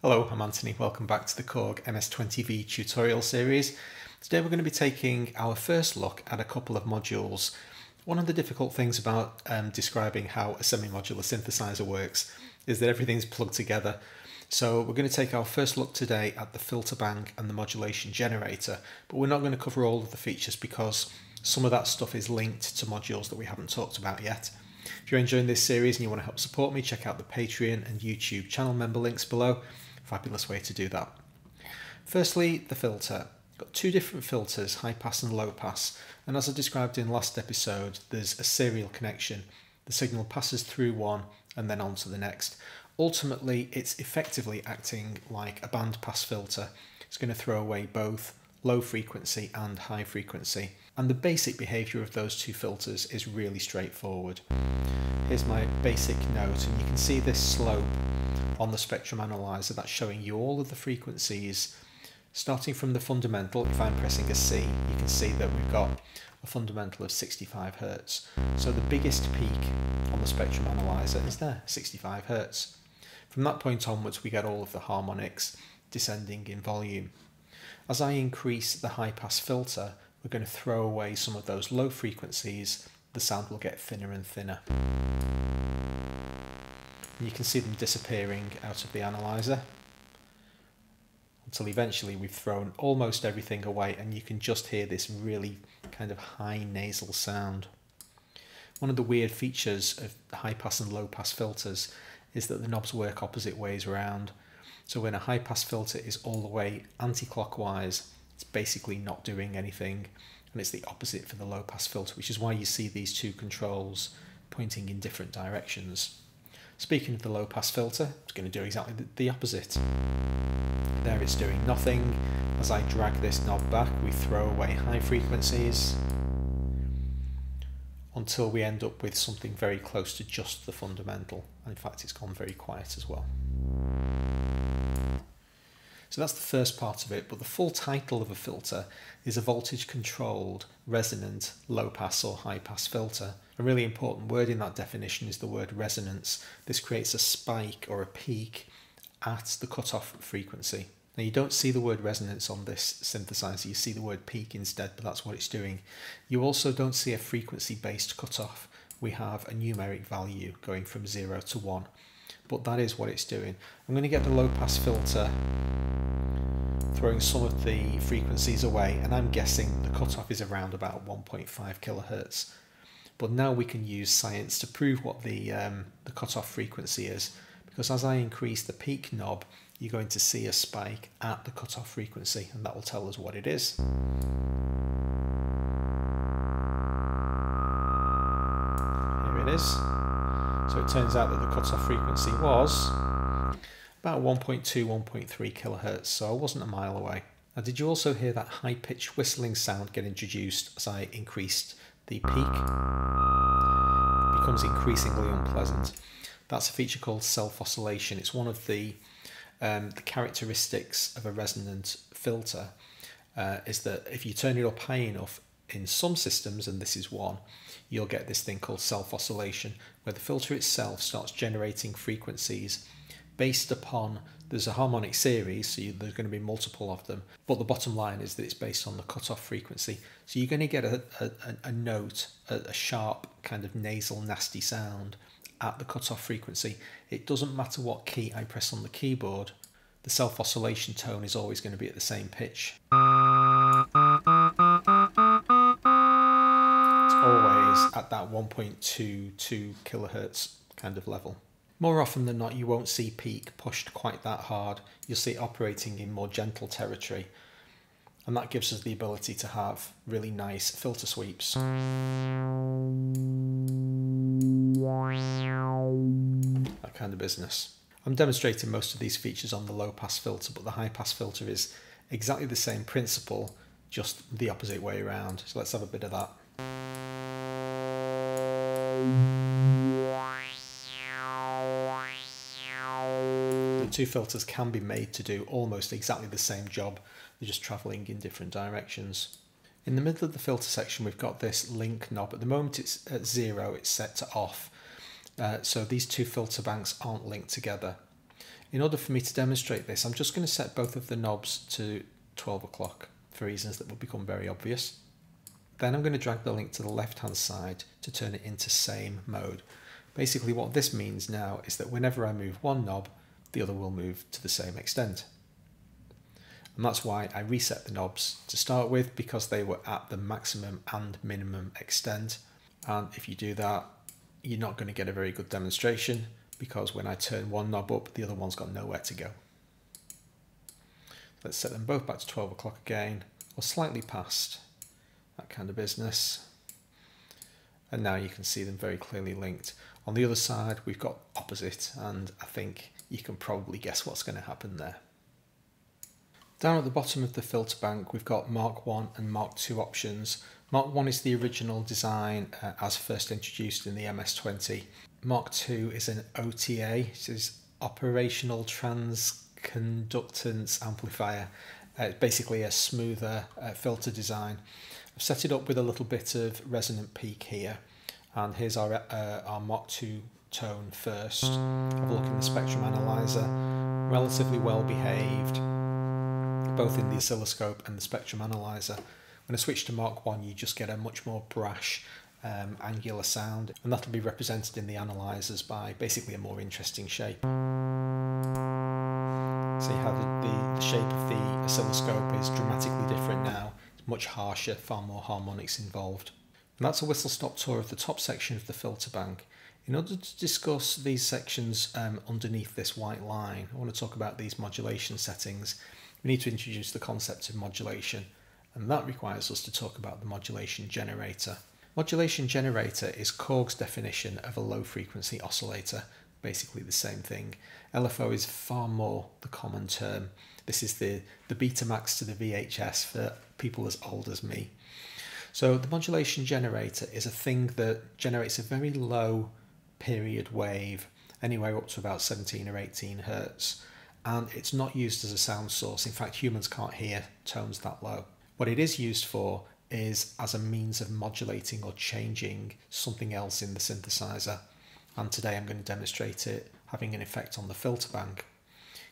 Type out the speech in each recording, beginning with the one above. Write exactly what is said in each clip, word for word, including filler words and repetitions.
Hello, I'm Anthony. Welcome back to the Korg M S twenty V tutorial series. Today we're going to be taking our first look at a couple of modules. One of the difficult things about um, describing how a semi-modular synthesizer works is that everything's plugged together. So we're going to take our first look today at the filter bank and the modulation generator, but we're not going to cover all of the features because some of that stuff is linked to modules that we haven't talked about yet. If you're enjoying this series and you want to help support me, check out the Patreon and YouTube channel member links below. Fabulous way to do that. Firstly, the filter. Got two different filters, high pass and low pass, and as I described in last episode, there's a serial connection. The signal passes through one and then on to the next. Ultimately, it's effectively acting like a band pass filter. It's going to throw away both low frequency and high frequency, and the basic behaviour of those two filters is really straightforward. Here's my basic note, and you can see this slope on the spectrum analyzer that's showing you all of the frequencies starting from the fundamental. If I'm pressing a C, you can see that we've got a fundamental of sixty-five hertz, so the biggest peak on the spectrum analyzer is there, sixty-five hertz. From that point onwards we get all of the harmonics descending in volume. As I increase the high pass filter, we're going to throw away some of those low frequencies. The sound will get thinner and thinner. And you can see them disappearing out of the analyzer until eventually we've thrown almost everything away and you can just hear this really kind of high nasal sound. One of the weird features of high pass and low pass filters is that the knobs work opposite ways around. So when a high pass filter is all the way anti-clockwise, it's basically not doing anything, and it's the opposite for the low pass filter, which is why you see these two controls pointing in different directions. Speaking of the low pass filter, it's going to do exactly the opposite. There it's doing nothing. As I drag this knob back, we throw away high frequencies until we end up with something very close to just the fundamental. And in fact, it's gone very quiet as well. So that's the first part of it, but the full title of a filter is a voltage-controlled, resonant, low-pass or high-pass filter. A really important word in that definition is the word resonance. This creates a spike or a peak at the cutoff frequency. Now you don't see the word resonance on this synthesizer, you see the word peak instead, but that's what it's doing. You also don't see a frequency-based cutoff. We have a numeric value going from zero to one, but that is what it's doing. I'm going to get the low-pass filter throwing some of the frequencies away, and I'm guessing the cutoff is around about one point five kilohertz. But now we can use science to prove what the, um, the cutoff frequency is, because as I increase the peak knob, you're going to see a spike at the cutoff frequency, and that will tell us what it is. Here it is. So it turns out that the cutoff frequency was about one point two, one point three kilohertz, so I wasn't a mile away. Now, did you also hear that high-pitched whistling sound get introduced as I increased the peak? It becomes increasingly unpleasant. That's a feature called self-oscillation. It's one of the, um, the characteristics of a resonant filter, uh, is that if you turn it up high enough in some systems, and this is one, you'll get this thing called self-oscillation, where the filter itself starts generating frequencies based upon, there's a harmonic series, so you, there's going to be multiple of them, but the bottom line is that it's based on the cutoff frequency. So you're going to get a, a, a note, a, a sharp kind of nasal nasty sound at the cutoff frequency. It doesn't matter what key I press on the keyboard, the self-oscillation tone is always going to be at the same pitch. It's always at that one point two two kilohertz kind of level. More often than not, you won't see peak pushed quite that hard. You'll see it operating in more gentle territory. And that gives us the ability to have really nice filter sweeps. That kind of business. I'm demonstrating most of these features on the low pass filter, but the high pass filter is exactly the same principle, just the opposite way around. So let's have a bit of that. Two filters can be made to do almost exactly the same job, they're just travelling in different directions. In the middle of the filter section we've got this link knob. At the moment it's at zero, it's set to off, uh, so these two filter banks aren't linked together. In order for me to demonstrate this, I'm just going to set both of the knobs to twelve o'clock for reasons that will become very obvious. Then I'm going to drag the link to the left-hand side to turn it into same mode. Basically what this means now is that whenever I move one knob, the other will move to the same extent. And that's why I reset the knobs to start with, because they were at the maximum and minimum extent. And if you do that, you're not going to get a very good demonstration, because when I turn one knob up, the other one's got nowhere to go. Let's set them both back to twelve o'clock again, or slightly past, that kind of business. And now you can see them very clearly linked. On the other side, we've got opposite, and I think you can probably guess what's going to happen there. Down at the bottom of the filter bank, we've got Mark one and Mark two options. Mark one is the original design uh, as first introduced in the M S twenty. Mark two is an O T A, which is Operational Transconductance Amplifier. Uh, basically a smoother uh, filter design. I've set it up with a little bit of resonant peak here, and here's our, uh, our Mark two tone first. Have a look in the spectrum analyzer, relatively well behaved, both in the oscilloscope and the spectrum analyzer. When I switch to Mark one, you just get a much more brash, um, angular sound, and that'll be represented in the analyzers by basically a more interesting shape. See how the, the shape of the oscilloscope is dramatically different now. It's much harsher, far more harmonics involved. And that's a whistle-stop tour of the top section of the filter bank. In order to discuss these sections um, underneath this white line, I want to talk about these modulation settings. We need to introduce the concept of modulation, and that requires us to talk about the modulation generator. Modulation generator is Korg's definition of a low-frequency oscillator. Basically the same thing. L F O is far more the common term. This is the, the Betamax to the V H S for people as old as me. So the modulation generator is a thing that generates a very low period wave, anywhere up to about seventeen or eighteen hertz, and it's not used as a sound source. In fact, humans can't hear tones that low. What it is used for is as a means of modulating or changing something else in the synthesizer. And today I'm going to demonstrate it having an effect on the filter bank.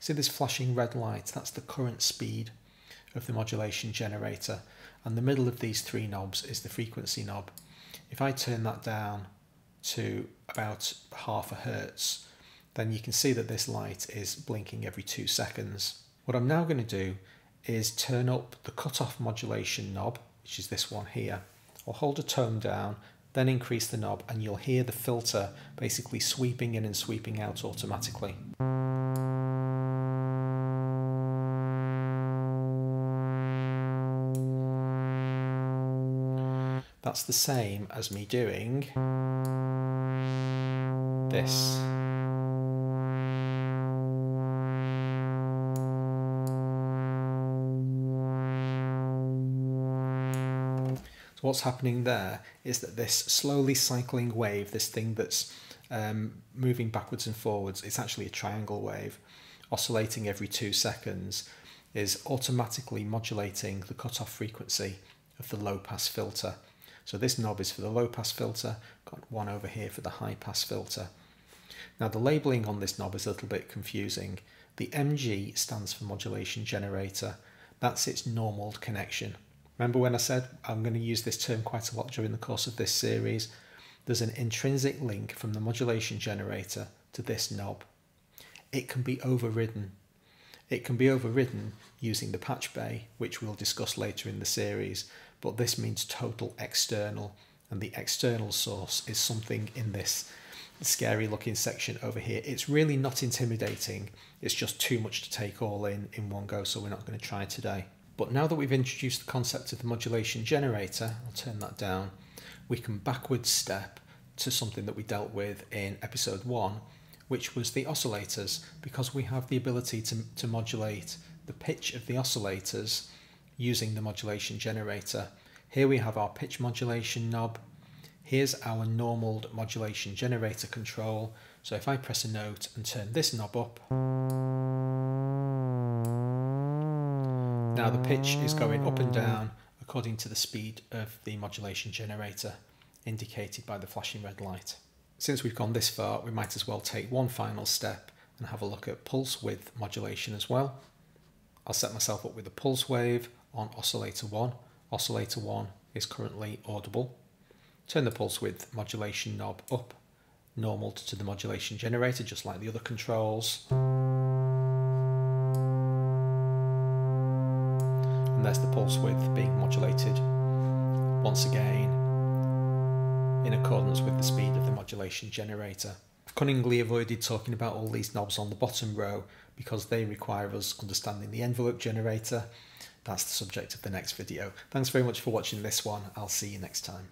See this flashing red light? That's the current speed of the modulation generator. And the middle of these three knobs is the frequency knob. If I turn that down to about half a hertz, then you can see that this light is blinking every two seconds. What I'm now going to do is turn up the cutoff modulation knob, which is this one here. I'll hold a tone down, then increase the knob, and you'll hear the filter basically sweeping in and sweeping out automatically. That's the same as me doing this. What's happening there is that this slowly cycling wave, this thing that's um, moving backwards and forwards, it's actually a triangle wave, oscillating every two seconds, is automatically modulating the cutoff frequency of the low-pass filter. So this knob is for the low-pass filter, got one over here for the high-pass filter. Now the labelling on this knob is a little bit confusing. The M G stands for modulation generator. That's its normal connection. Remember when I said I'm going to use this term quite a lot during the course of this series? There's an intrinsic link from the modulation generator to this knob. It can be overridden. It can be overridden using the patch bay, which we'll discuss later in the series, but this means total external, and the external source is something in this scary looking section over here. It's really not intimidating, it's just too much to take all in in one go, so we're not going to try today. But now that we've introduced the concept of the modulation generator, I'll turn that down, we can backwards step to something that we dealt with in episode one, which was the oscillators, because we have the ability to, to modulate the pitch of the oscillators using the modulation generator. Here we have our pitch modulation knob. Here's our normal modulation generator control. So if I press a note and turn this knob up, now the pitch is going up and down according to the speed of the modulation generator, indicated by the flashing red light. Since we've gone this far, we might as well take one final step and have a look at pulse width modulation as well. I'll set myself up with a pulse wave on oscillator one. Oscillator one is currently audible. Turn the pulse width modulation knob up, normal to the modulation generator, just like the other controls. And there's the pulse width being modulated once again in accordance with the speed of the modulation generator. I've cunningly avoided talking about all these knobs on the bottom row because they require us understanding the envelope generator. That's the subject of the next video. Thanks very much for watching this one. I'll see you next time.